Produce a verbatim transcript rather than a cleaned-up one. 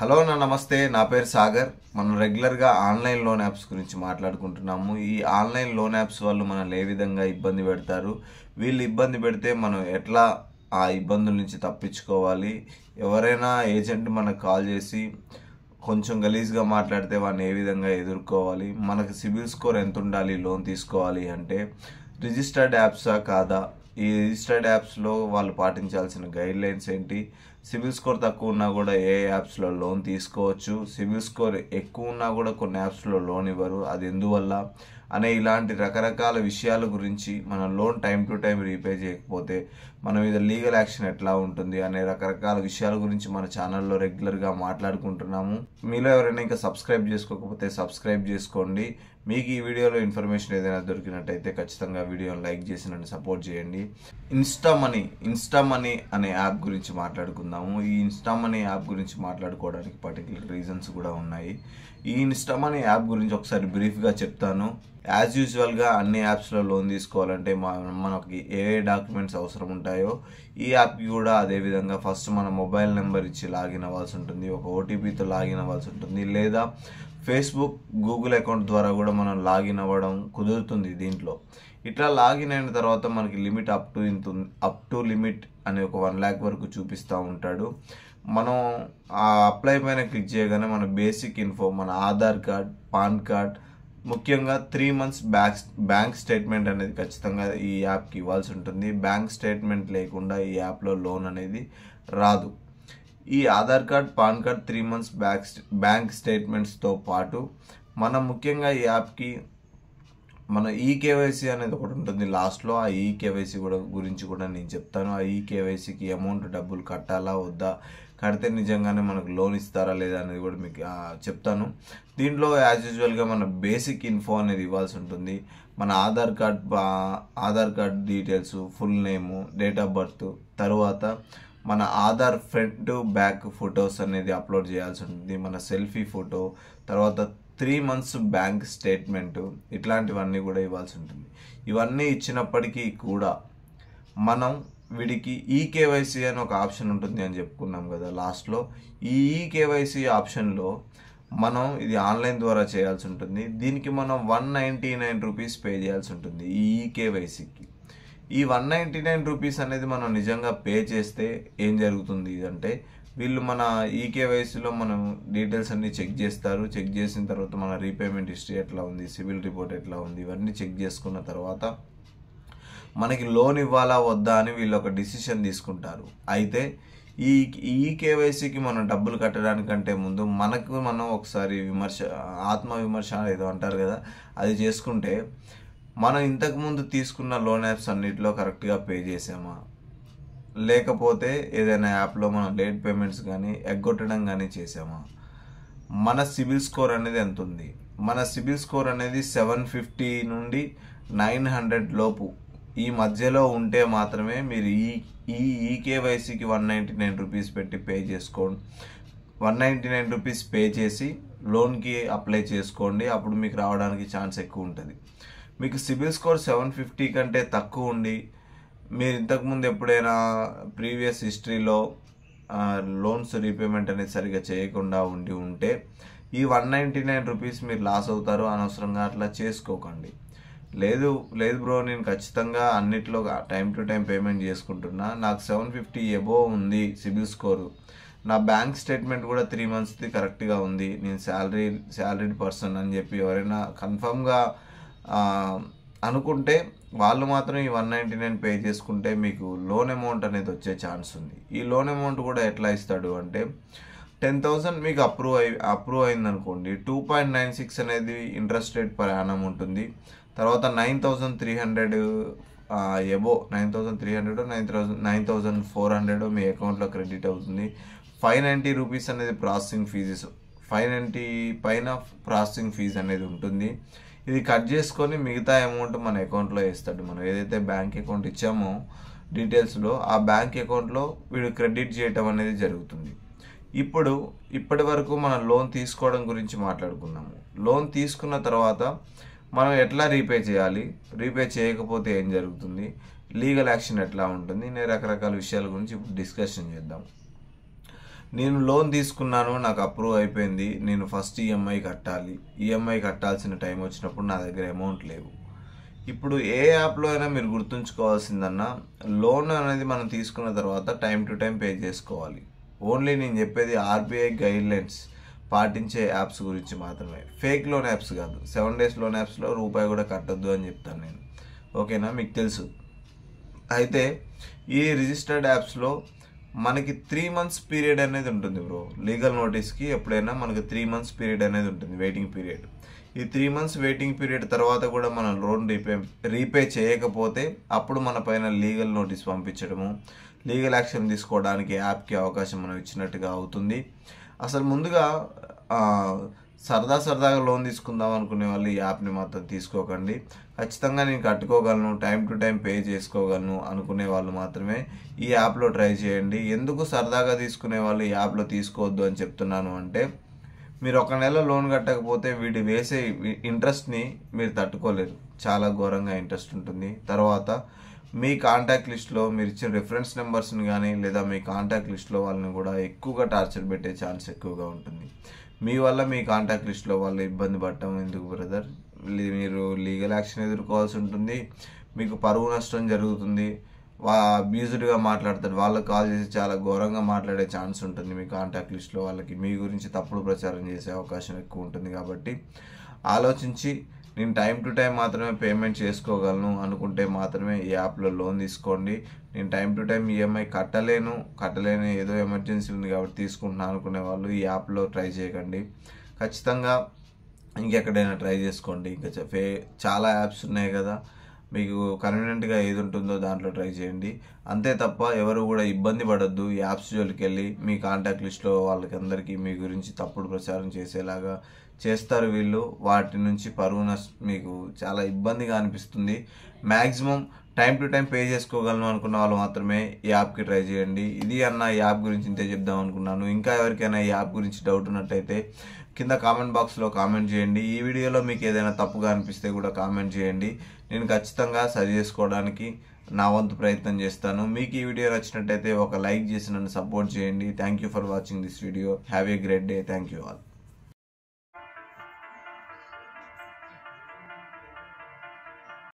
Hello నా నమస్తే, నా పేరు సాగర్. మనం రెగ్యులర్గా ఆన్లైన్ లోన్ యాప్స్ గురించి మాట్లాడుకుంటున్నాము. ఈ ఆన్లైన్ లోన్ యాప్స్ వాళ్ళు మనల్ని ఏ విధంగా ఇబ్బంది పెడతారు, వీళ్ళు ఇబ్బంది పెడితే మనం ఎట్లా ఆ ఇబ్బందుల నుంచి తప్పించుకోవాలి, ఎవరైనా ఏజెంట్ మనకు కాల్ చేసి కొంచెం గలీజ్గా మాట్లాడితే వాడిని ఏ విధంగా ఎదుర్కోవాలి, మనకు సిబిల్ స్కోర్ ఎంత ఉండాలి లోన్ తీసుకోవాలి అంటే, రిజిస్టర్డ్ యాప్సా కాదా, ఈ రిజిస్టర్డ్ యాప్స్లో వాళ్ళు పాటించాల్సిన గైడ్ లైన్స్ ఏంటి, సిబిల్ స్కోర్ తక్కువ ఉన్నా కూడా ఏ యాప్స్లో లోన్ తీసుకోవచ్చు, సిబిల్ స్కోర్ ఎక్కువ ఉన్నా కూడా కొన్ని యాప్స్లో లోన్ ఇవ్వరు, అది ఎందువల్ల అనే ఇలాంటి రకరకాల విషయాల గురించి, మనం loan time to time repay చేయకపోతే మన మీద లీగల్ యాక్షన్ ఎట్లా ఉంటుంది అనే రకరకాల విషయాల గురించి మన ఛానల్లో రెగ్యులర్గా మాట్లాడుకుంటున్నాము. మీలో ఎవరైనా ఇంకా సబ్స్క్రైబ్ చేసుకోకపోతే సబ్స్క్రైబ్ చేసుకోండి. మీకు ఈ వీడియోలో ఇన్ఫర్మేషన్ ఏదైనా దొరికినట్టయితే ఖచ్చితంగా వీడియోని లైక్ చేసి నన్ను సపోర్ట్ చేయండి. ఇన్స్టా మనీ ఇన్స్టా మనీ అనే యాప్ గురించి మాట్లాడుకుందాము. ఈ ఇన్స్టా మనీ యాప్ గురించి మాట్లాడుకోవడానికి పర్టికులర్ రీజన్స్ కూడా ఉన్నాయి. ఈ ఇన్స్టా మనీ యాప్ గురించి ఒకసారి బ్రీఫ్గా చెప్తాను. యాజ్ యూజువల్గా అన్ని యాప్స్లో లోన్ తీసుకోవాలంటే మనకి ఏ ఏ డాక్యుమెంట్స్ అవసరం ఉంటాయో ఈ యాప్కి కూడా అదేవిధంగా ఫస్ట్ మన మొబైల్ నెంబర్ ఇచ్చి లాగిన్ అవ్వాల్సి ఉంటుంది, ఒక ఓటీపీతో లాగిన్ అవ్వాల్సి ఉంటుంది, లేదా ఫేస్బుక్ గూగుల్ అకౌంట్ ద్వారా కూడా మనం లాగిన్ అవ్వడం కుదురుతుంది దీంట్లో. ఇట్లా లాగిన్ అయిన తర్వాత మనకి లిమిట్ అప్ టు ఇంత అప్ టు లిమిట్ అనే ఒక వన్ ల్యాక్ వరకు చూపిస్తూ ఉంటాడు. మనం ఆ అప్లై పైన క్లిక్ చేయగానే మన బేసిక్ ఇన్ఫో, మన ఆధార్ కార్డ్, పాన్ కార్డ్, ముఖ్యంగా three months back bank statement అనేది ఖచ్చితంగా ఈ యాప్కి ఇవ్వాల్సి ఉంటుంది. బ్యాంక్ స్టేట్మెంట్ లేకుండా ఈ యాప్లో లోన్ అనేది రాదు. ఈ Aadhaar card, PAN card, three months back bank స్టేట్మెంట్స్తో పాటు మనం ముఖ్యంగా ఈ యాప్కి మన ఈకేవైసీ అనేది ఒకటి ఉంటుంది లాస్ట్లో. ఆ ఈకేవైసీ కూడా గురించి కూడా నేను చెప్తాను. ఆ ఈకేవైసీకి అమౌంట్ డబ్బులు కట్టాలా వద్దా, కడితే నిజంగానే మనకు లోన్ ఇస్తారా లేదా అనేది కూడా మీకు చెప్తాను. దీంట్లో యాజ్ యూజువల్గా మన బేసిక్ ఇన్ఫో అనేది ఇవ్వాల్సి ఉంటుంది. మన Aadhaar card Aadhaar card details, full name, date of birth, తర్వాత మన ఆధార్ ఫ్రంట్ బ్యాక్ ఫొటోస్ అనేది అప్లోడ్ చేయాల్సి ఉంటుంది, మన సెల్ఫీ ఫోటో, తర్వాత త్రీ మంత్స్ బ్యాంక్ స్టేట్మెంటు, ఇట్లాంటివన్నీ కూడా ఇవ్వాల్సి ఉంటుంది. ఇవన్నీ ఇచ్చినప్పటికీ కూడా మనం వీడికి ఈకేవైసీ అని ఒక ఆప్షన్ ఉంటుంది అని చెప్పుకున్నాం కదా లాస్ట్లో. ఈ ఈకేవైసీ ఆప్షన్లో మనం ఇది ఆన్లైన్ ద్వారా చేయాల్సి ఉంటుంది. దీనికి మనం one ninety nine rupees pay చేయాల్సి ఉంటుంది ఈ ఈకేవైసీకి. ఈ వన్ నైంటీ నైన్ రూపీస్ అనేది మనం నిజంగా పే చేస్తే ఏం జరుగుతుంది అంటే, వీళ్ళు మన ఈకేవైసీలో మనం డీటెయిల్స్ అన్నీ చెక్ చేస్తారు. చెక్ చేసిన తర్వాత మన రీపేమెంట్ హిస్టరీ ఎట్లా ఉంది, సిబిల్ రిపోర్ట్ ఎట్లా ఉంది, ఇవన్నీ చెక్ చేసుకున్న తర్వాత మనకి లోన్ ఇవ్వాలా వద్దా అని వీళ్ళు ఒక డిసిషన్ తీసుకుంటారు. అయితే ఈ ఈకేవైసీకి మనం డబ్బులు కట్టడానికంటే ముందు మనకు మనం ఒకసారి విమర్శ, ఆత్మ విమర్శ ఏదో అంటారు కదా, అది చేసుకుంటే మనం ఇంతకుముందు తీసుకున్న లోన్ యాప్స్ అన్నిటిలో కరెక్ట్గా పే చేసామా, లేకపోతే ఏదైనా యాప్లో మనం లేట్ పేమెంట్స్ కానీ ఎగ్గొట్టడం కానీ చేసామా, మన సిబిల్ స్కోర్ అనేది ఎంత ఉంది. మన సిబిల్ స్కోర్ అనేది సెవెన్ ఫిఫ్టీ నుండి నైన్ హండ్రెడ్ లోపు ఈ మధ్యలో ఉంటే మాత్రమే మీరు ఈ ఈ ఈకేవైసీకి వన్ నైంటీ నైన్ రూపీస్ పెట్టి పే చేసుకోండి. One ninety nine rupees pay చేసి లోన్కి అప్లై చేసుకోండి. అప్పుడు మీకు రావడానికి ఛాన్స్ ఎక్కువ ఉంటుంది. మీకు సిబిల్ స్కోర్ సెవెన్ ఫిఫ్టీ కంటే తక్కువ ఉండి మీరు ఇంతకుముందు ఎప్పుడైనా ప్రీవియస్ హిస్టరీలో లోన్స్ రీపేమెంట్ అనేది సరిగ్గా చేయకుండా ఉండి ఉంటే ఈ వన్ నైంటీ నైన్ రూపీస్ మీరు లాస్ అవుతారు. అనవసరంగా అట్లా చేసుకోకండి. లేదు లేదు బ్రో, నేను ఖచ్చితంగా అన్నిట్లో టైం టు టైం పేమెంట్ చేసుకుంటున్నా, నాకు సెవెన్ ఫిఫ్టీ ఎబోవ్ ఉంది సిబిల్ స్కోరు, నా బ్యాంక్ స్టేట్మెంట్ కూడా త్రీ మంత్స్ది కరెక్ట్గా ఉంది, నేను శాలరీ శాలరీడ్ పర్సన్ అని చెప్పి ఎవరైనా కన్ఫర్మ్గా అనుకుంటే వాళ్ళు మాత్రం ఈ వన్ నైంటీ నైన్ పే చేసుకుంటే మీకు లోన్ అమౌంట్ అనేది వచ్చే ఛాన్స్ ఉంది. ఈ లోన్ అమౌంట్ కూడా ఎట్లా ఇస్తాడు అంటే, టెన్ థౌసండ్ మీకు అప్రూవ్ అయి అప్రూవ్ అయిందనుకోండి, టూ పాయింట్ నైన్ సిక్స్ అనేది ఇంట్రెస్ట్ రేట్ పర్ యానం ఉంటుంది. తర్వాత nine thousand three hundred above nine thousand three hundred nine thousand nine thousand four hundred మీ అకౌంట్లో క్రెడిట్ అవుతుంది. ఫైవ్ నైంటీ రూపీస్ అనేది ప్రాసెసింగ్ ఫీజెస్, ఫైవ్ నైంటీ పైన processing fee అనేది ఉంటుంది. ఇది కట్ చేసుకొని మిగతా అమౌంట్ మన అకౌంట్లో వేస్తాడు. మనం ఏదైతే బ్యాంక్ అకౌంట్ ఇచ్చామో డీటెయిల్స్లో, ఆ బ్యాంక్ అకౌంట్లో వీడు క్రెడిట్ చేయటం అనేది జరుగుతుంది. ఇప్పుడు ఇప్పటి వరకు మనం లోన్ తీసుకోవడం గురించి మాట్లాడుకున్నాము. లోన్ తీసుకున్న తర్వాత మనం ఎట్లా రీపే చేయాలి, రీపే చేయకపోతే ఏం జరుగుతుంది, లీగల్ యాక్షన్ ఎట్లా ఉంటుంది, నేను రకరకాల విషయాల గురించి ఇప్పుడు డిస్కషన్ చేద్దాం. నేను లోన్ తీసుకున్నాను, నాకు అప్రూవ్ అయిపోయింది, నేను ఫస్ట్ ఈఎంఐ కట్టాలి, ఈఎంఐ కట్టాల్సిన టైం వచ్చినప్పుడు నా దగ్గర అమౌంట్ లేవు. ఇప్పుడు ఏ యాప్లో అయినా మీరు గుర్తుంచుకోవాల్సిందన్నా, లోన్ అనేది మనం తీసుకున్న తర్వాత టైం టు టైం పే చేసుకోవాలి. ఓన్లీ నేను చెప్పేది ఆర్బీఐ గైడ్లైన్స్ పాటించే యాప్స్ గురించి మాత్రమే, ఫేక్ లోన్ యాప్స్ కాదు. సెవెన్ డేస్ లోన్ యాప్స్లో రూపాయి కూడా కట్టద్దు అని చెప్తాను నేను, ఓకేనా, మీకు తెలుసు. అయితే ఈ రిజిస్టర్డ్ యాప్స్లో మనకి త్రీ మంత్స్ పీరియడ్ అనేది ఉంటుంది బ్రో. లీగల్ నోటీస్కి ఎప్పుడైనా మనకి త్రీ మంత్స్ పీరియడ్ అనేది ఉంటుంది, వెయిటింగ్ పీరియడ్. ఈ త్రీ మంత్స్ వెయిటింగ్ పీరియడ్ తర్వాత కూడా మనం లోన్ రీపే రీపే చేయకపోతే అప్పుడు మన పైన లీగల్ నోటీస్ పంపించడము, లీగల్ యాక్షన్ తీసుకోవడానికి యాప్కి అవకాశం మనం ఇచ్చినట్టుగా అవుతుంది. అసలు ముందుగా సరదా సరదాగా లోన్ తీసుకుందాం అనుకునే వాళ్ళు ఈ యాప్ని మాత్రం తీసుకోకండి. ఖచ్చితంగా నేను కట్టుకోగలను, టైం టు టైం పే చేసుకోగలను అనుకునే వాళ్ళు మాత్రమే ఈ యాప్లో ట్రై చేయండి. ఎందుకు సరదాగా తీసుకునే వాళ్ళు ఈ యాప్లో తీసుకోవద్దు అని చెప్తున్నాను అంటే, మీరు ఒక నెల లోన్ కట్టకపోతే వీటి వేసే ఇంట్రెస్ట్ని మీరు తట్టుకోలేరు, చాలా ఘోరంగా ఇంట్రెస్ట్ ఉంటుంది. తర్వాత మీ కాంటాక్ట్ లిస్ట్లో మీరు ఇచ్చిన రిఫరెన్స్ నెంబర్స్ని కానీ లేదా మీ కాంటాక్ట్ లిస్ట్లో వాళ్ళని కూడా ఎక్కువగా టార్చర్ పెట్టే ఛాన్స్ ఎక్కువగా ఉంటుంది. మీ వల్ల మీ కాంటాక్ట్ లిస్ట్లో వాళ్ళు ఇబ్బంది పడటం ఎందుకు బ్రదర్, మీరు లీగల్ యాక్షన్ ఎదుర్కోవాల్సి ఉంటుంది, మీకు పరువు నష్టం జరుగుతుంది, వా అబ్యూజ్డ్గా మాట్లాడతారు, వాళ్ళకి కాల్ చేసి చాలా ఘోరంగా మాట్లాడే ఛాన్స్ ఉంటుంది. మీ కాంటాక్ట్ లిస్ట్లో వాళ్ళకి మీ గురించి తప్పుడు ప్రచారం చేసే అవకాశం ఎక్కువ ఉంటుంది. కాబట్టి ఆలోచించి నేను టైం టు టైం మాత్రమే పేమెంట్ చేసుకోగలను అనుకుంటే మాత్రమే ఈ యాప్లో లోన్ తీసుకోండి. నేను టైం టు టైం ఈఎంఐ కట్టలేను, కట్టలేను ఏదో ఎమర్జెన్సీ ఉంది కాబట్టి తీసుకుంటున్నాను అనుకునే వాళ్ళు ఈ యాప్లో ట్రై చేయకండి. ఖచ్చితంగా ఇంకెక్కడైనా ట్రై చేసుకోండి. ఇంకా ఫే చాలా యాప్స్ ఉన్నాయి కదా, మీకు కన్వీనియంట్గా ఏది ఉంటుందో దాంట్లో ట్రై చేయండి. అంతే తప్ప ఎవరు కూడా ఇబ్బంది పడద్దు. ఈ యాప్స్ జోలికి వెళ్ళి మీ కాంటాక్ట్ లిస్ట్లో వాళ్ళకి అందరికీ మీ గురించి తప్పుడు ప్రచారం చేసేలాగా చేస్తారు వీళ్ళు, వాటి నుంచి పరువు నష్టం మీకు చాలా ఇబ్బందిగా అనిపిస్తుంది. Maximum time to time pay చేసుకోగలను అనుకున్న వాళ్ళు మాత్రమే ఈ యాప్కి ట్రై చేయండి. ఇది అన్న ఈ యాప్ గురించి ఇంతే చెప్దాం అనుకున్నాను. ఇంకా ఎవరికైనా ఈ యాప్ గురించి డౌట్ ఉన్నట్టయితే కింద కామెంట్ బాక్స్లో కామెంట్ చేయండి. ఈ వీడియోలో మీకు ఏదైనా తప్పుగా అనిపిస్తే కూడా కామెంట్ చేయండి, నేను ఖచ్చితంగా సరి చేసుకోవడానికి నా వంతు ప్రయత్నం చేస్తాను. మీకు ఈ వీడియో నచ్చినట్టయితే ఒక లైక్ చేసి నన్ను సపోర్ట్ చేయండి. Thank you for watching this video. Have a great day. Thank you all.